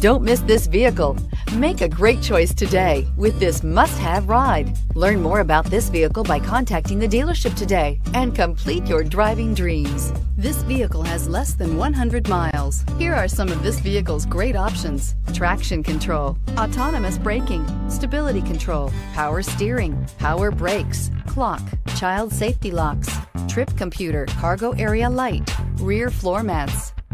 Don't miss this vehicle. Make a great choice today with this must-have ride. Learn more about this vehicle by contacting the dealership today and complete your driving dreams. This vehicle has less than 100 miles. Here are some of this vehicle's great options: traction control, autonomous braking, stability control, power steering, power brakes, clock, child safety locks, trip computer, cargo area light, rear floor mats.